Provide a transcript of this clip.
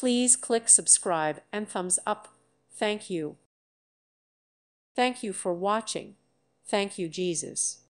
Please click subscribe and thumbs up. Thank you. Thank you for watching. Thank you, Jesus.